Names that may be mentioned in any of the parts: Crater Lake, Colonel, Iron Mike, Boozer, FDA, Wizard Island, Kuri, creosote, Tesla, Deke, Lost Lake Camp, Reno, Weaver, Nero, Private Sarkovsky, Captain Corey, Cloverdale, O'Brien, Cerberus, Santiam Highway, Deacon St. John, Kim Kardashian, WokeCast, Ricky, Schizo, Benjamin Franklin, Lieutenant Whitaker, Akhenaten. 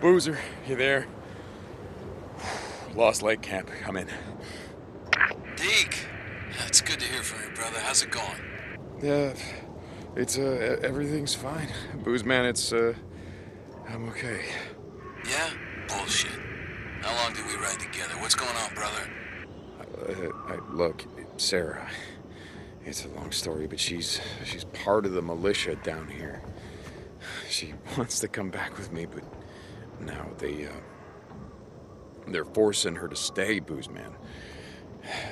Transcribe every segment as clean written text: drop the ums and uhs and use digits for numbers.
Boozer, you there? Lost Lake Camp, I'm in. Deke, it's good to hear from you, brother. How's it going? Yeah, it's, everything's fine. Booze, man, it's, I'm okay. Yeah? Bullshit. How long did we ride together? What's going on, brother? Look, Sarah, it's a long story, but she's part of the militia down here. She wants to come back with me, but now they're forcing her to stay, Booze, man.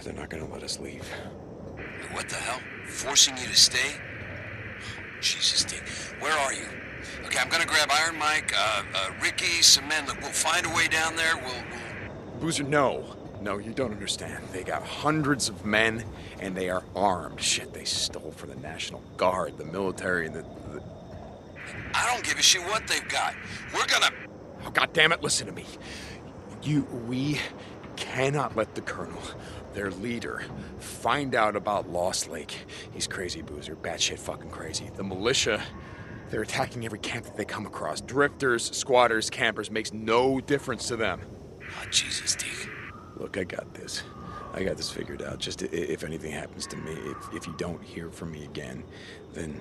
They're not gonna let us leave. What the hell? Forcing you to stay? Jesus, Deke. Where are you? Okay, I'm gonna grab Iron Mike, Ricky, some men. Look, we'll find a way down there. We'll... Boozer, no. No, you don't understand. They got hundreds of men, and they are armed. Shit, they stole from the National Guard, the military, and the... I don't give a shit what they've got. We're gonna... Oh, goddammit, listen to me. We cannot let the Colonel, their leader, find out about Lost Lake. He's crazy, Boozer. Batshit fucking crazy. The militia, they're attacking every camp that they come across. Drifters, squatters, campers, makes no difference to them. Oh, Jesus, Deke. Look, I got this. I got this figured out. Just if anything happens to me, if you don't hear from me again, then...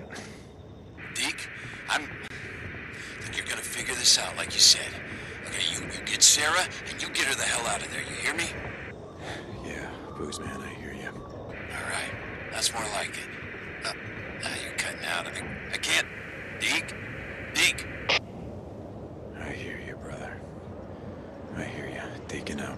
Deke, I think you're gonna figure this out, like you said. You get Sarah, and you get her the hell out of there, you hear me? Yeah, Booze, man, I hear you. All right, that's more like it. You're cutting out. I can't... Deke! I hear you, brother. I hear you. Deacon out.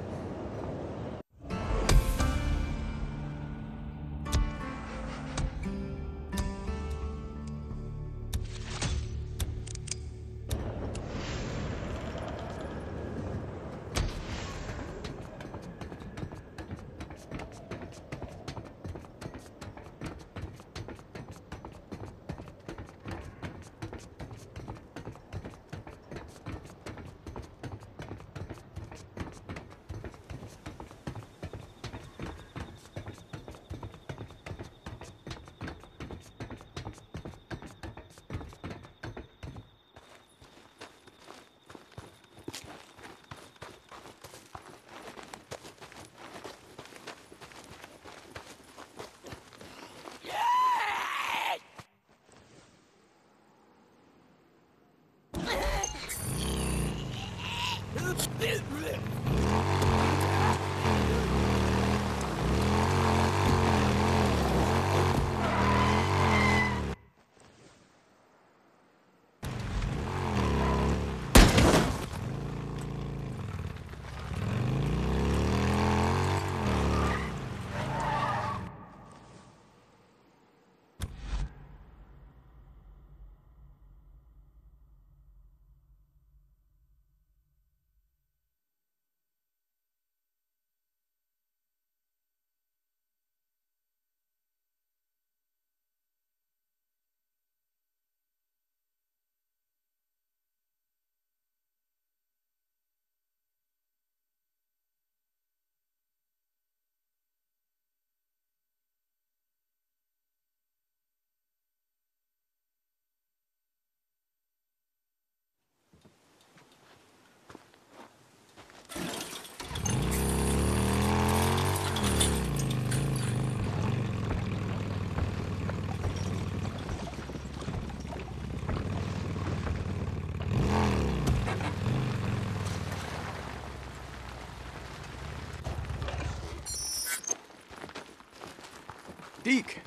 Deke!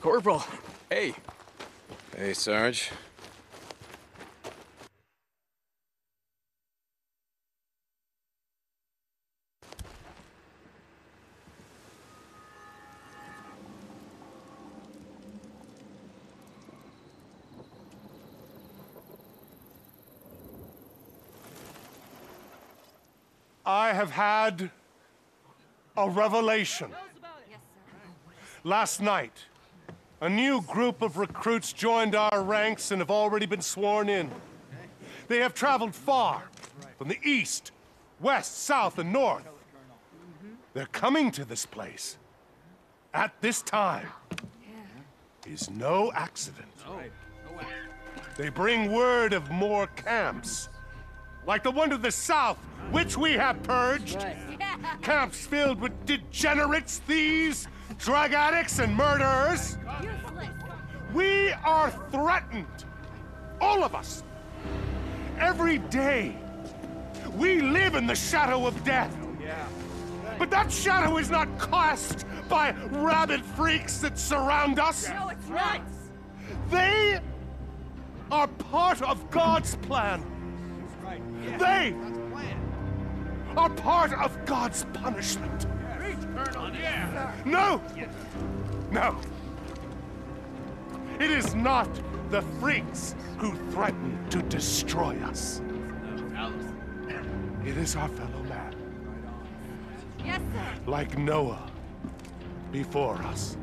Corporal! Hey! Hey, Sarge. I have had a revelation. Last night, a new group of recruits joined our ranks and have already been sworn in. They have traveled far, from the east, west, south, and north. They're coming to this place. At this time, is no accident. They bring word of more camps, like the one to the south, which we have purged. Right. Yeah. Camps filled with degenerates, thieves, drug addicts, and murderers. Useless. We are threatened, all of us. Every day, we live in the shadow of death. Yeah. But that shadow is not cast by rabid freaks that surround us. No, it's not. They are part of God's plan. Right. Yeah. They are part of God's punishment. Yes. Colonel. Yeah. No! No. It is not the freaks who threaten to destroy us. It is our fellow man. Yes, sir. Like Noah before us.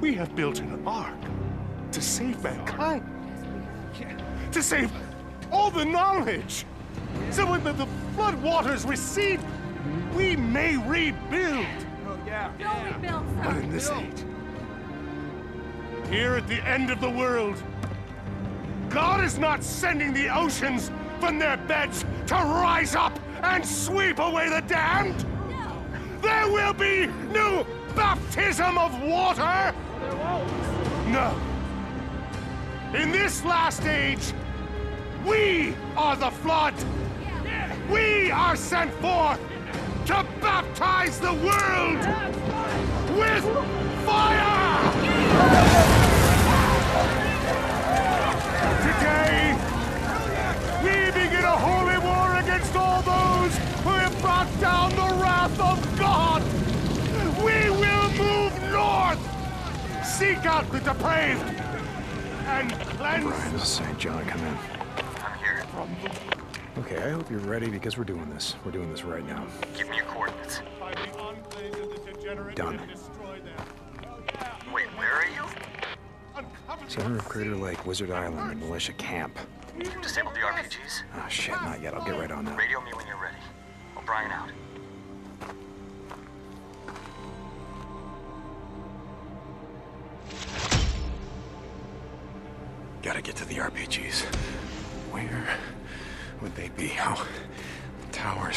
We have built an ark to save mankind. To save all the knowledge. So when the flood waters recede, we may rebuild. Oh, yeah. Don't rebuild, sir. But in this age, here at the end of the world, God is not sending the oceans from their beds to rise up and sweep away the damned. No. There will be no baptism of water. There won't. No. In this last age, we are the flood. Yeah. We are sent forth to baptize the world with fire. Today, we begin a holy war against all those who have brought down the wrath of God. We will move north, seek out the depraved, and cleanse. O'Brien, this is St. John, come in. I'm here. Okay, I hope you're ready because we're doing this. We're doing this right now. Give me your coordinates. Done. Wait, where are you? Center of Crater Lake, Wizard Island, the militia camp. You disabled the RPGs? Ah, shit, not yet. I'll get right on that. Radio me when you're ready. O'Brien out. Gotta get to the RPGs. Where would they be? Oh, the towers.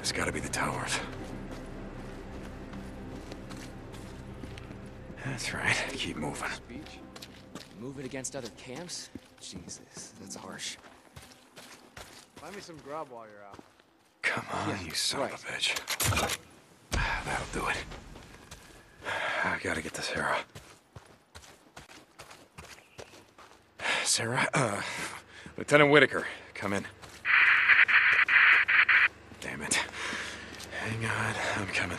It's gotta be the towers. That's right. Keep moving. Speech? Move it against other camps? Jesus, that's harsh. Buy me some grub while you're out. Come on, yeah, you son of a bitch. That'll do it. I gotta get to Sarah. Sarah, Lieutenant Whitaker, come in. Damn it. Hang on, I'm coming.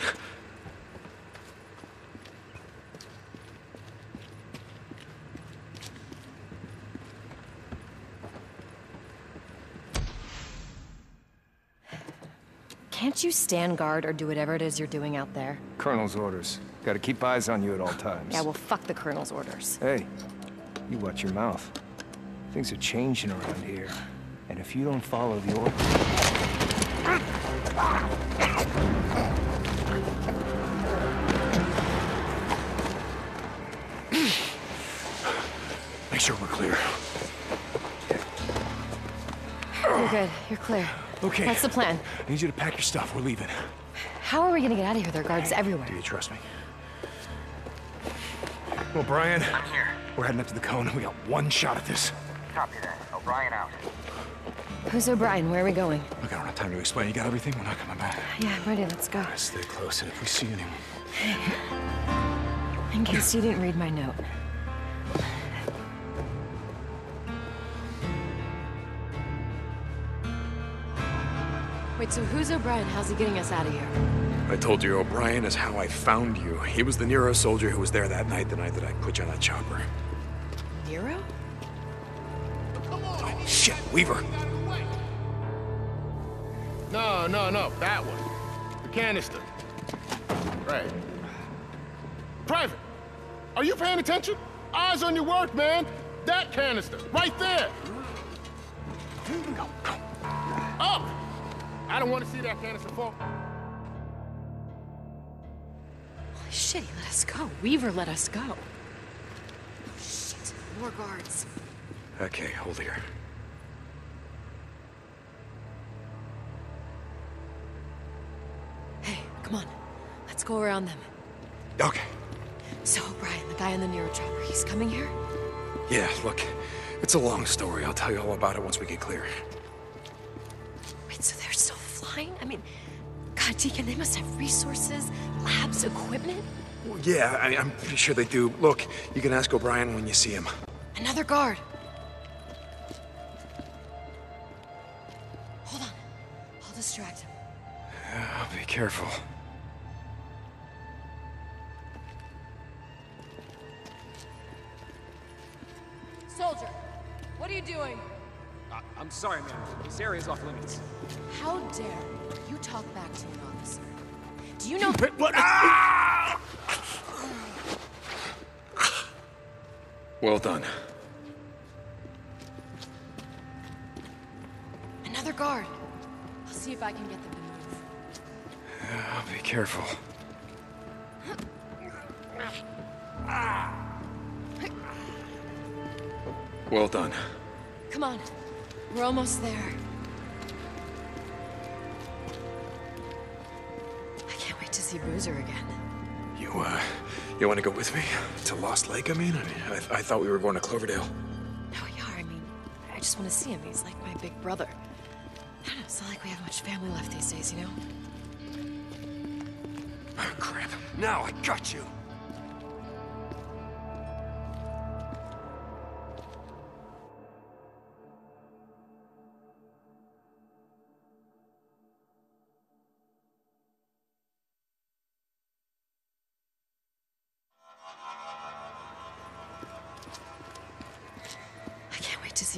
Can't you stand guard or do whatever it is you're doing out there? Colonel's orders. Gotta keep eyes on you at all times. Yeah, well, fuck the Colonel's orders. Hey, you watch your mouth. Things are changing around here. And if you don't follow the orders... Make sure we're clear. You're good. You're clear. Okay. What's the plan? I need you to pack your stuff. We're leaving. How are we gonna get out of here? There are guards everywhere. Do you trust me? O'Brien. I'm here. We're heading up to the cone. We got one shot at this. Copy that. O'Brien out. Who's O'Brien? Where are we going? Look, I don't have time to explain. You got everything? We're not coming back. Yeah, I'm ready. Let's go. Right, stay close, and if we see anyone... In case you didn't read my note. Wait, so who's O'Brien? How's he getting us out of here? I told you, O'Brien is how I found you. He was the Nero soldier who was there that night, the night that I put you on that chopper. Nero? Oh, shit, Weaver! No, that one. The canister. Right. Private, are you paying attention? Eyes on your work, man! That canister, right there! Go. Up! I don't want to see that canister fall. Holy shit, he let us go. Weaver let us go. Oh shit, more guards. Okay, hold here. Come on, let's go around them. Okay. So, Brian, the guy on the Nero chopper, he's coming here? Yeah, look, it's a long story. I'll tell you all about it once we get clear. Wait, so they're still flying? I mean, God, Deacon, they must have resources, labs, equipment? Well, yeah, I'm pretty sure they do. Look, you can ask O'Brien when you see him. Another guard. Hold on. I'll distract him. Yeah, be careful. Soldier, what are you doing? I'm sorry, ma'am. This area is off limits. How dare you talk back to an officer? Do you know... What? Ah! Well done. Another guard. I'll see if I can get them to move. Yeah, be careful. Well done. Come on. We're almost there. I can't wait to see Boozer again. You want to go with me? To Lost Lake, I thought we were going to Cloverdale. No, we are. I mean, I just want to see him. He's like my big brother. I don't know, it's not like we have much family left these days, you know? Oh, crap. Now I got you!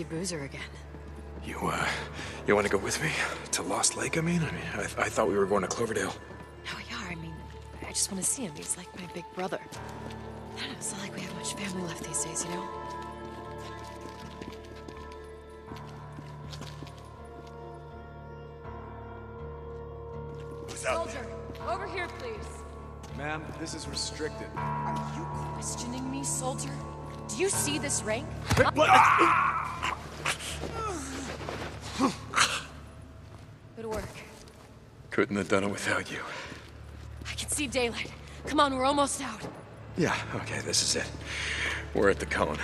Boozer again. You want to go with me? To Lost Lake, I thought we were going to Cloverdale. No, we are. I mean, I just want to see him. He's like my big brother. I don't know, it's not like we have much family left these days, you know? Who's out there? Soldier, over here, please. Ma'am, this is restricted. Are you questioning me, soldier? Do you see this rank? Good work. Couldn't have done it without you. I can see daylight. Come on, we're almost out. Yeah, okay, this is it. We're at the cone.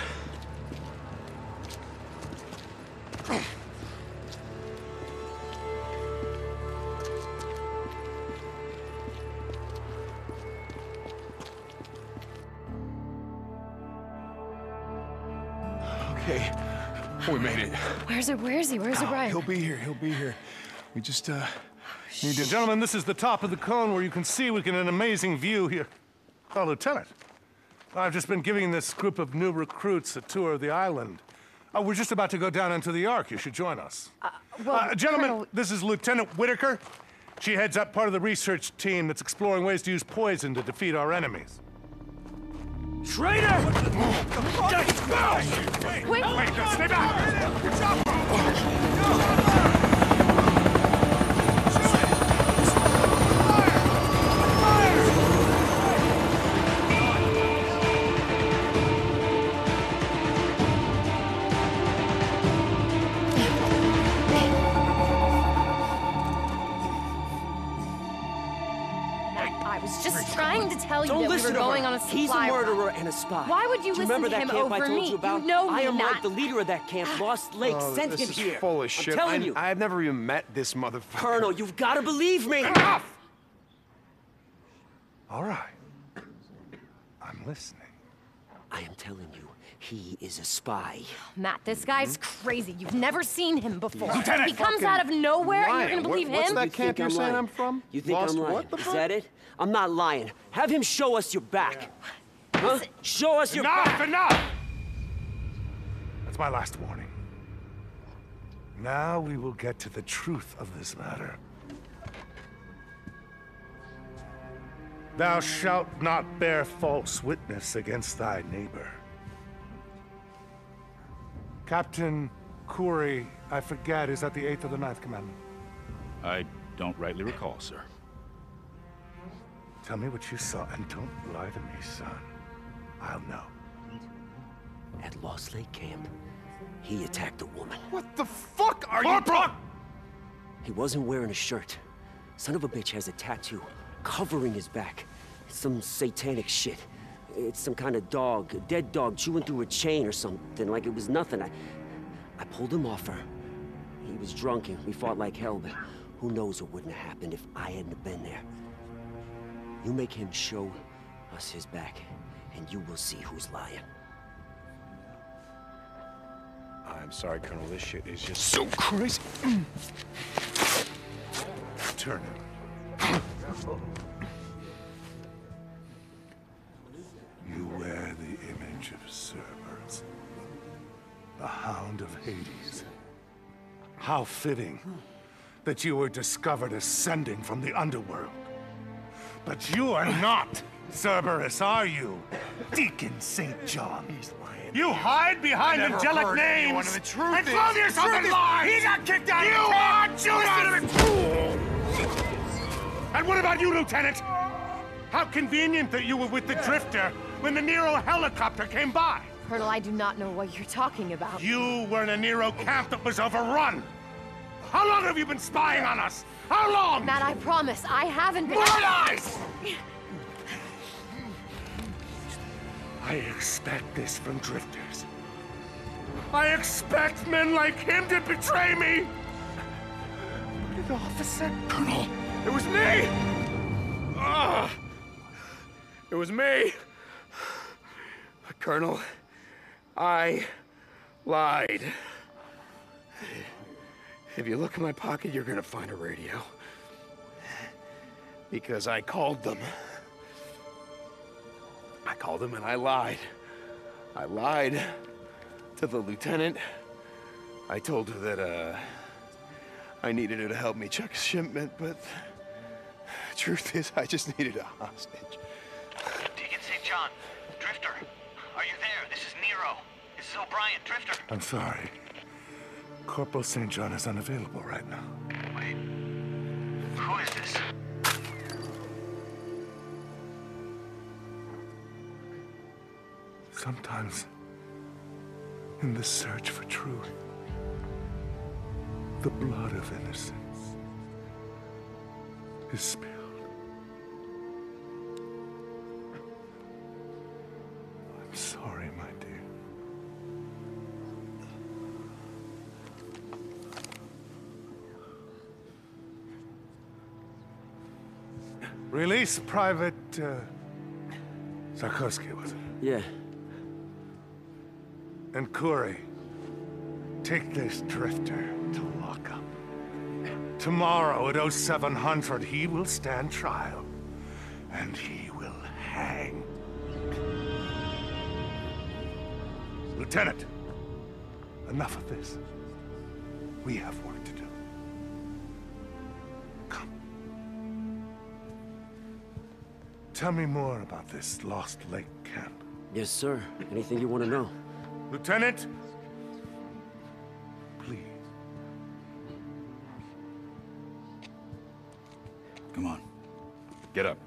Okay, we made it. Where's O'Brien? He'll be here, We just, need to... Gentlemen, this is the top of the cone where you can see we get an amazing view here. Oh, Lieutenant, I've just been giving this group of new recruits a tour of the island. We're just about to go down into the Ark. You should join us. Gentlemen, Colonel... this is Lieutenant Whitaker. She heads up part of the research team that's exploring ways to use poison to defeat our enemies. Traitor! Wait! Wait, stay back! He's a murderer and a spy. Why would you listen to him over me? You know me. Iron Mike, the leader of that camp, Lost Lake, sent him here. This is full of shit. I'm telling you. I've never even met this motherfucker. Colonel, you've got to believe me. Enough! All right. I'm listening. I am telling you, he is a spy. Matt, this guy's crazy. You've never seen him before. Lieutenant, he comes out of nowhere and you're going to believe him? What's that camp you're saying I'm from? You think I'm lying? Is that it? I'm not lying. Have him show us your back. Yeah. Huh? Show us your back! Enough! That's my last warning. Now we will get to the truth of this matter. Thou shalt not bear false witness against thy neighbor. Captain Corey, I forget, is that the 8th or the 9th commandment? I don't rightly recall, sir. Tell me what you saw, and don't lie to me, son. I'll know. At Lost Lake Camp, he attacked a woman. What the fuck are you— Corporal! He wasn't wearing a shirt. Son of a bitch has a tattoo covering his back. Some satanic shit. It's some kind of dog, a dead dog chewing through a chain or something, like it was nothing. I pulled him off her. He was drunk and we fought like hell, but who knows what wouldn't have happened if I hadn't been there. You make him show us his back, and you will see who's lying. I'm sorry, Colonel, this shit is just so crazy. Turn it. You wear the image of Cerberus, the Hound of Hades. How fitting that you were discovered ascending from the underworld. But you are not Cerberus, are you? Deacon St. John. He's lying. You hide behind angelic names and clothe yourself in lies. He got kicked out of the camp. And what about you, Lieutenant? How convenient that you were with the Drifter when the Nero helicopter came by. Colonel, I do not know what you're talking about. You were in a Nero camp that was overrun. How long have you been spying on us? How long? Matt, I promise, I haven't been— More lies! I expect this from Drifters. I expect men like him to betray me! But an officer? Colonel! It was me! It was me! Colonel, I lied. If you look in my pocket, you're gonna find a radio. Because I called them. I called him and I lied. I lied to the lieutenant. I told her that I needed her to help me check a shipment, but the truth is I just needed a hostage. Deacon St. John, Drifter, are you there? This is Nero. This is O'Brien, Drifter. I'm sorry. Corporal St. John is unavailable right now. Wait, who is this? Sometimes, in the search for truth, the blood of innocence is spilled. I'm sorry, my dear. Release Private Sarkovsky, was it? Yeah. And Kuri, take this Drifter to lockup. Tomorrow at 0700, he will stand trial, and he will hang. Lieutenant, enough of this. We have work to do. Come. Tell me more about this Lost Lake Camp. Yes, sir. Anything you want to know? Lieutenant, please. Come on. Get up.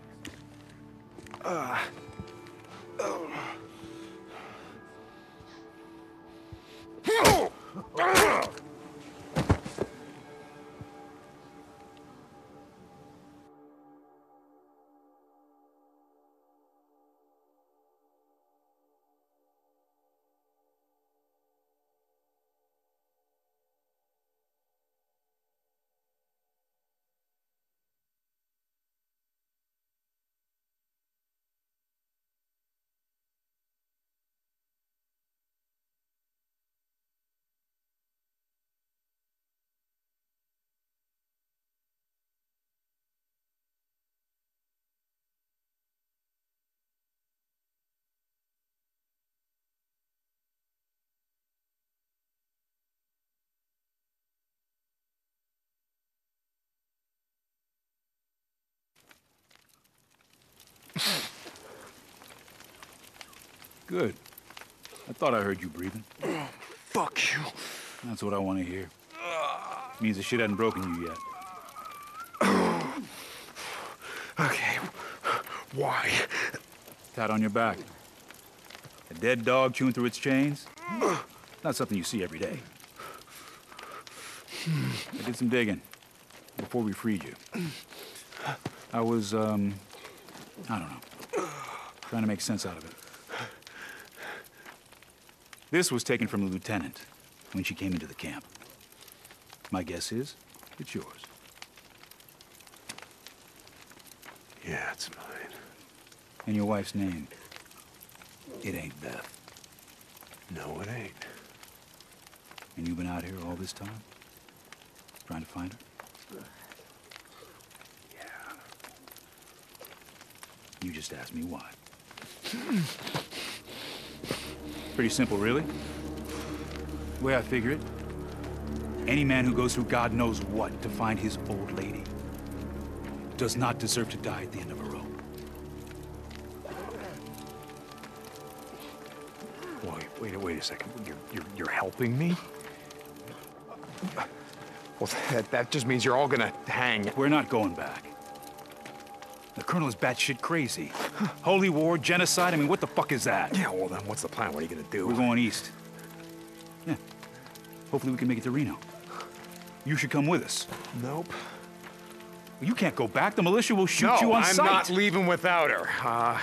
Good. I thought I heard you breathing. Oh, fuck you. That's what I want to hear. It means the shit hadn't broken you yet. Okay. Why? Tat on your back. A dead dog chewing through its chains? Not something you see every day. I did some digging before we freed you. I was, I don't know, trying to make sense out of it. This was taken from the lieutenant when she came into the camp. My guess is it's yours. Yeah, it's mine. And your wife's name? It ain't Beth. No, it ain't. And you've been out here all this time? Trying to find her? Yeah. You just asked me why. Pretty simple, really. The way I figure it, any man who goes through God knows what to find his old lady does not deserve to die at the end of a rope. Wait a second. You're helping me? Well, that just means you're all gonna hang. We're not going back. The Colonel is batshit crazy. Holy war, genocide, I mean, what the fuck is that? Yeah, well then, what's the plan? What are you gonna do? We're going east. Yeah. Hopefully we can make it to Reno. You should come with us. Nope. You can't go back. The militia will shoot you on sight. No, I'm not leaving without her.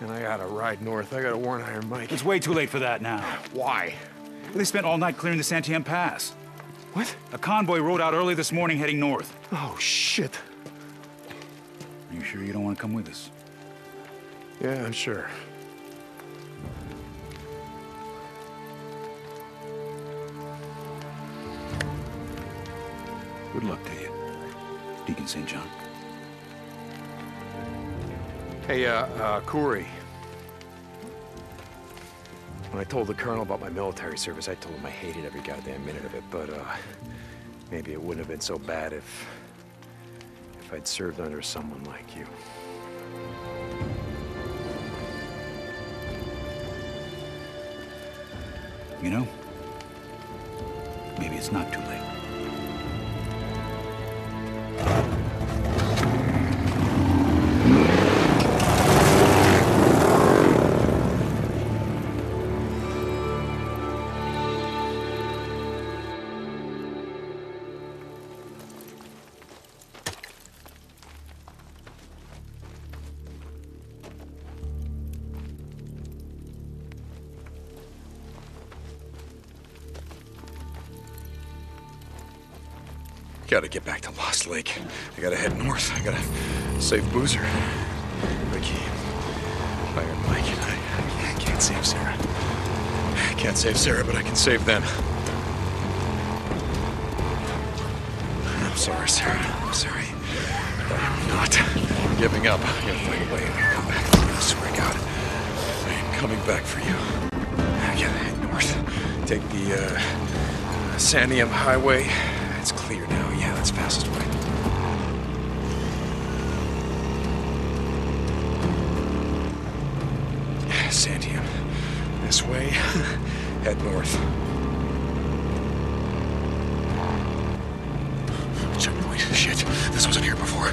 And I gotta ride north. I gotta warn Iron Mike. It's way too late for that now. Why? They spent all night clearing the Santiam Pass. What? A convoy rode out early this morning heading north. Oh, shit. Are you sure you don't want to come with us? Yeah, I'm sure. Good luck to you, Deacon St. John. Hey, Kuri. When I told the Colonel about my military service, I told him I hated every goddamn minute of it, but, maybe it wouldn't have been so bad if I'd served under someone like you. You know, maybe it's not too late. I gotta get back to Lost Lake. I gotta head north. I gotta save Boozer, Ricky, Iron Mike, and I can't save Sarah. I can't save Sarah, but I can save them. I'm sorry, Sarah. I'm sorry. I'm not giving up. I'm gonna find a way to come back for you. I swear to God, I am coming back for you. I gotta head north. Take the Santiam Highway. It's clear now. Yeah, that's the fastest way. Santiam. This way. Head north. Checkpoint. Shit. This wasn't here before.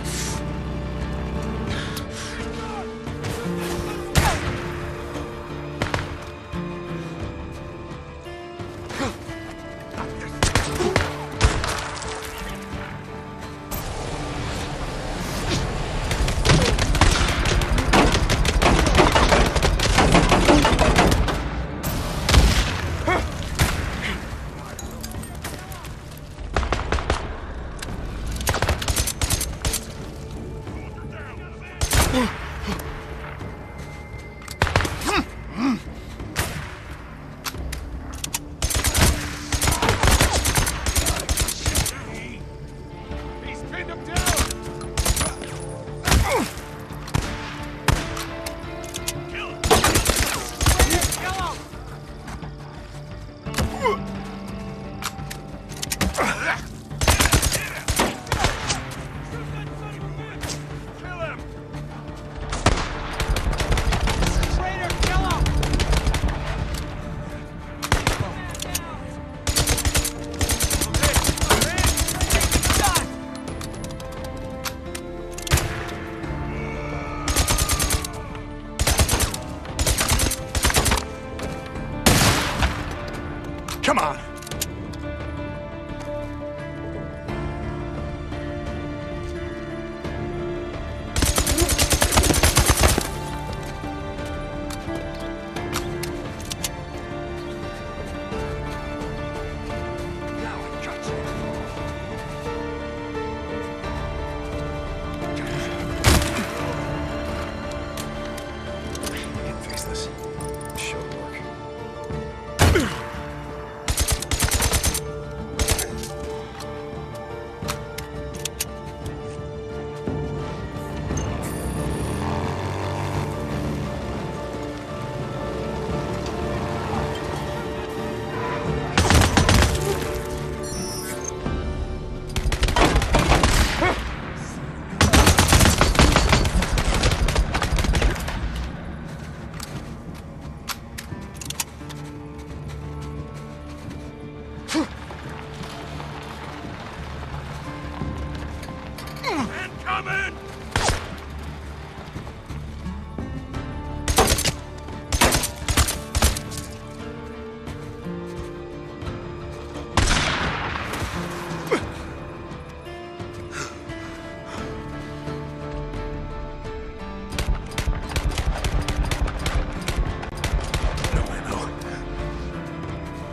coming!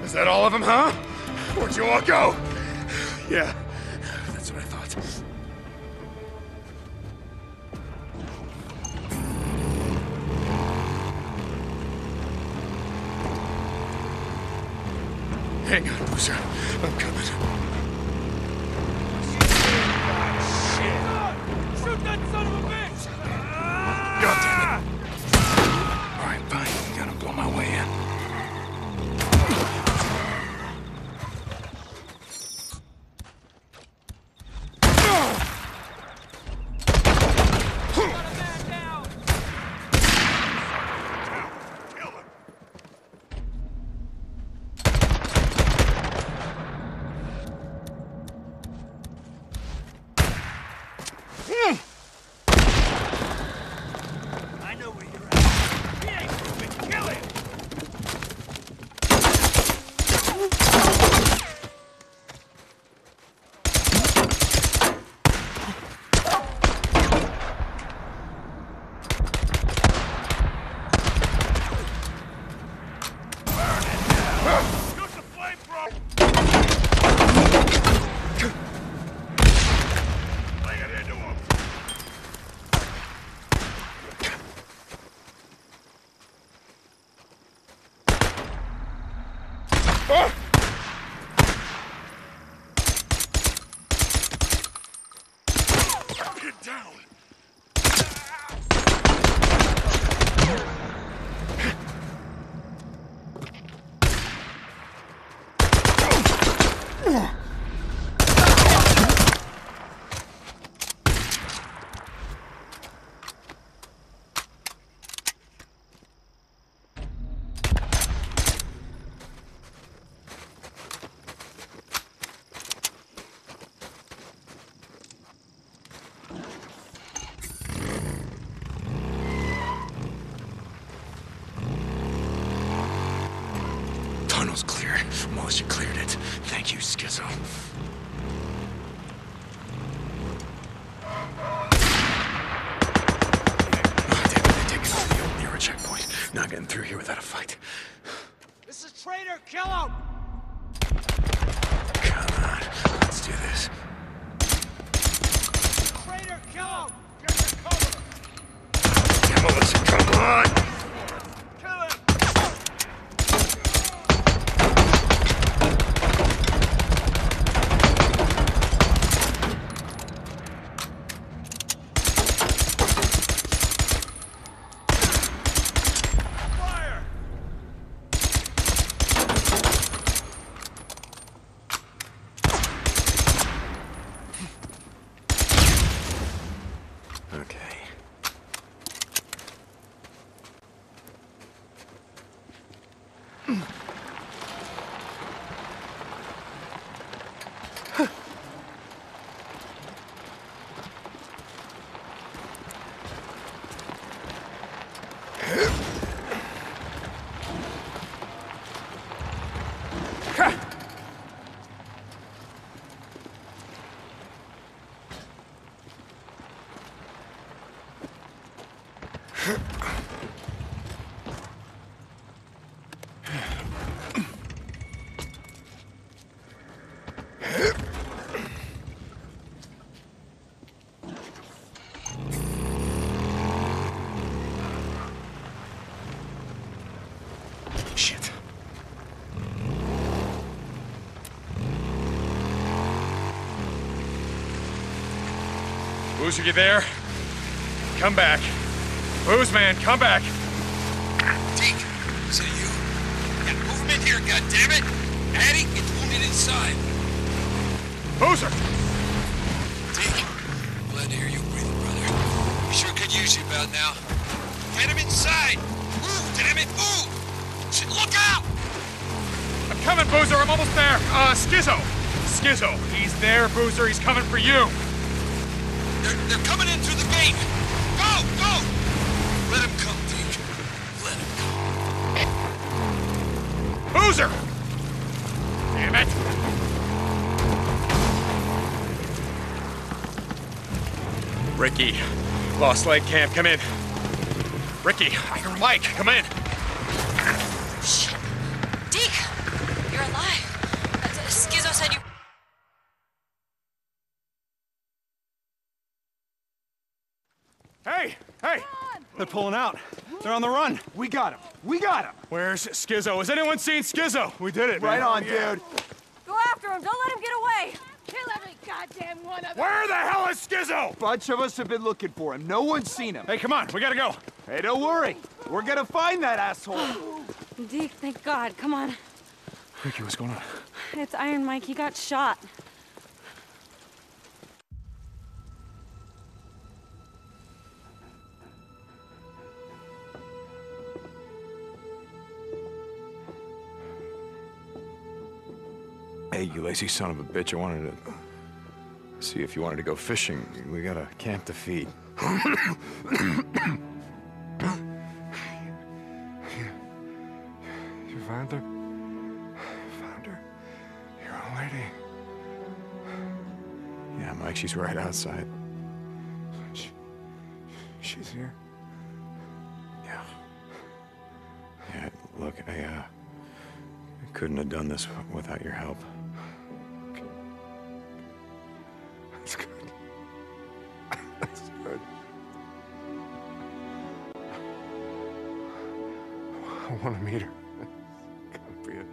Is that all of them, huh? Where'd you all go? Yeah, that's what I thought. Hang on, Boozer. I'm coming. Shit! Shoot that son of a bitch! God damn it. All right, fine. Gotta blow my way in. Clear. Melissa cleared it. Thank you, Schizo. They take us to the old Nero checkpoint. Not getting through here without a fight. This is a traitor. Kill him! Come on. Let's do this. Traitor, kill him! Get the cover! Yeah, Melissa, come on! Boozer, you there? Come back. Booze, man, come back. Deke, is it you? Got movement here, goddammit. Addy, get wounded inside. Boozer! Deke, glad to hear you breathing, brother. We sure could use you about now. Get him inside! Move, dammit, move! Shit, look out! I'm coming, Boozer, I'm almost there. Schizo! He's there, Boozer, he's coming for you. They're coming in through the gate! Go! Go! Let him come, Deke. Let him come. Boozer! Damn it! Ricky. Lost Lake Camp, come in. Ricky, Iron Mike, come in. Shit. Deke, you're alive. Schizo said you... Hey! Hey! They're pulling out. They're on the run. We got him. We got him! Where's Schizo? Has anyone seen Schizo? We did it, man. Right on, dude. Go after him. Don't let him get away. Kill every goddamn one of them. Where the hell is Schizo? Bunch of us have been looking for him. No one's seen him. Hey, come on. We gotta go. Hey, don't worry. We're gonna find that asshole. Deke, thank God. Come on. Ricky, what's going on? It's Iron Mike. He got shot. Hey, you lazy son of a bitch, I wanted to see if you wanted to go fishing. We got a camp to feed. You found her? Found her? Your old lady? Yeah, Mike, she's right outside. She's here? Yeah. Yeah, look, I couldn't have done this without your help. That's good. That's good. I want to meet her. God, Brian.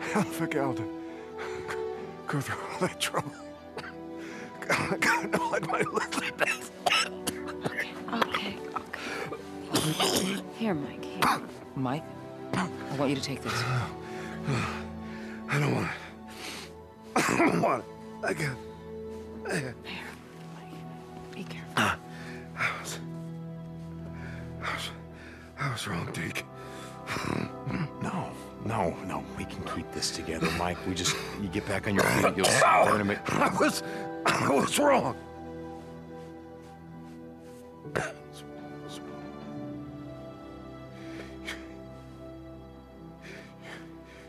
Hell of a gal to go through all that trouble. God, I know I'd my little best. Okay, okay. Here, Mike. Here. Mike, I want you to take this. I don't want it. I don't want it. I can't. Here, Mike. Be careful. I was wrong, Deke. No, no, no. We can keep this together, Mike. We just, you get back on your feet. You'll I was wrong.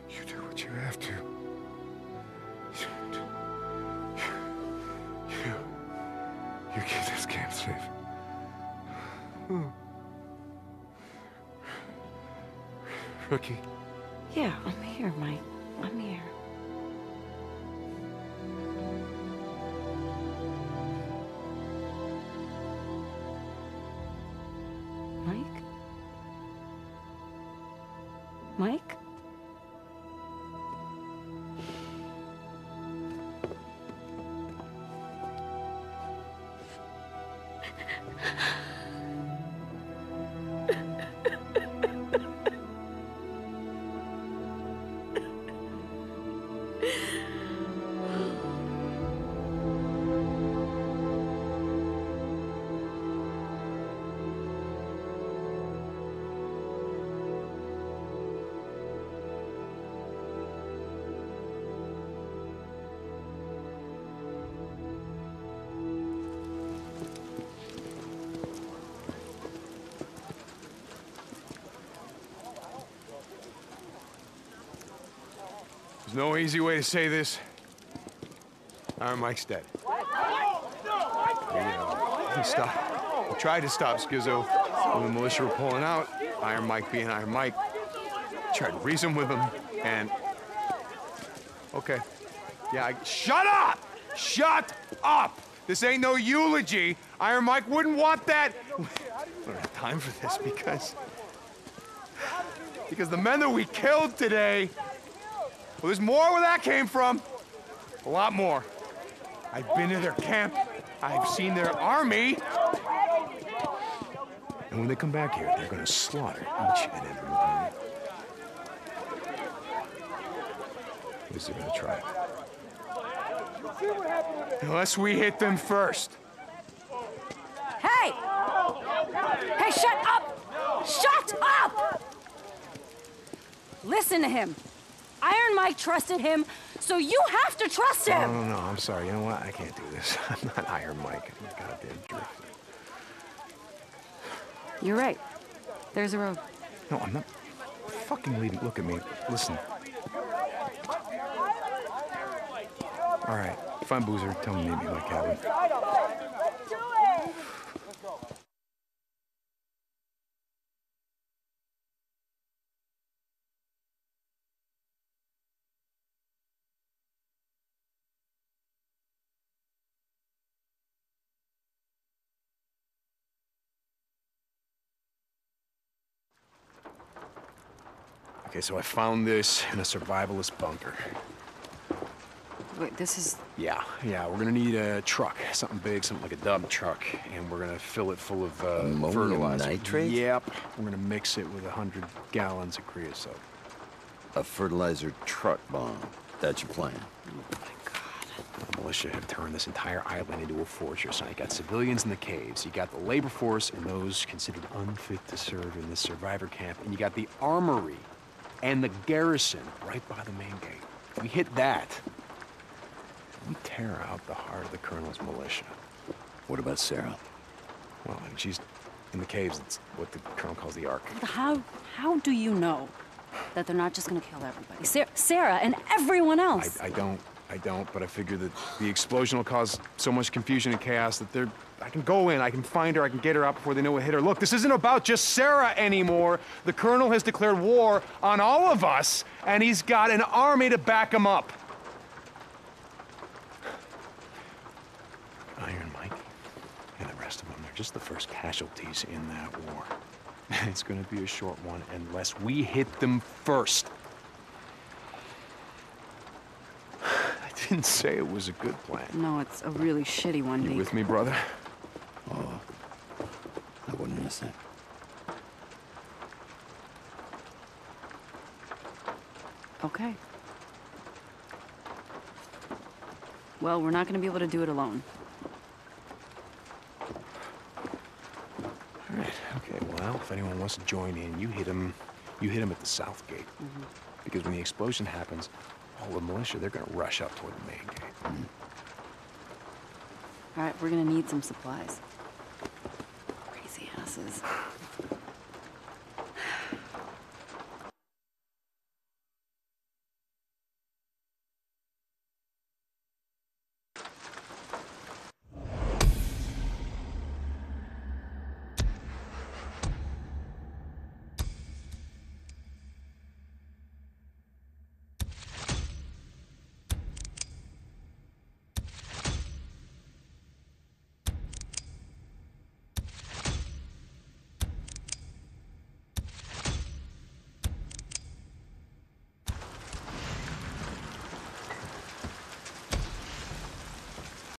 You do what you have to. You keep this camp safe. Ricky? Yeah, I'm here, Mike. I'm here. Mike? Mike? No easy way to say this. Iron Mike's dead. We tried to stop Schizo when the militia were pulling out. Iron Mike being Iron Mike. Tried to reason with him, and... Okay. Yeah, Shut up! Shut up! This ain't no eulogy. Iron Mike wouldn't want that. We don't have time for this because the men that we killed today... Well, there's more where that came from. A lot more. I've been to their camp. I've seen their army. And when they come back here, they're gonna slaughter each and every one. At least they're gonna try it. Unless we hit them first. Hey! Hey, shut up! Shut up! Listen to him. Iron Mike trusted him so you have to trust him! No, I'm sorry. You know what? I can't do this. I'm not Iron Mike. I'm a goddamn jerk. You're right. There's a road. No, I'm not fucking leaving. Look at me. Listen. All right. Find Boozer. Tell him to meet me in my cabin. Okay, so I found this in a survivalist bunker. Wait, this is... Yeah, we're gonna need a truck. Something big, something like a dump truck. And we're gonna fill it full of fertilizer. Nitrate? Yep. We're gonna mix it with 100 gallons of creosote. A fertilizer truck bomb. That's your plan. Oh my God. The militia have turned this entire island into a fortress. Now you got civilians in the caves. You got the labor force and those considered unfit to serve in the survivor camp. And you got the armory and the garrison right by the main gate. If we hit that, we tear out the heart of the Colonel's militia. What about Sarah? Well, I mean, she's in the caves. It's what the Colonel calls the Ark. How do you know that they're not just gonna kill everybody? Sarah and everyone else! I don't, but I figure that the explosion will cause so much confusion and chaos that they're... I can go in, I can find her, I can get her out before they know what hit her. Look, this isn't about just Sarah anymore. The Colonel has declared war on all of us, and he's got an army to back him up. Iron Mike and the rest of them, they're just the first casualties in that war. It's gonna be a short one unless we hit them first. I didn't say it was a good plan. No, it's a really shitty one, Deke. You with me, brother? Oh, I wouldn't miss it. Okay. Well, we're not going to be able to do it alone. All right, okay, well, if anyone wants to join in, you hit him at the south gate. Mm-hmm. Because when the explosion happens, all the militia, they're gonna rush up toward the main gate. All right, we're gonna need some supplies. Crazy asses.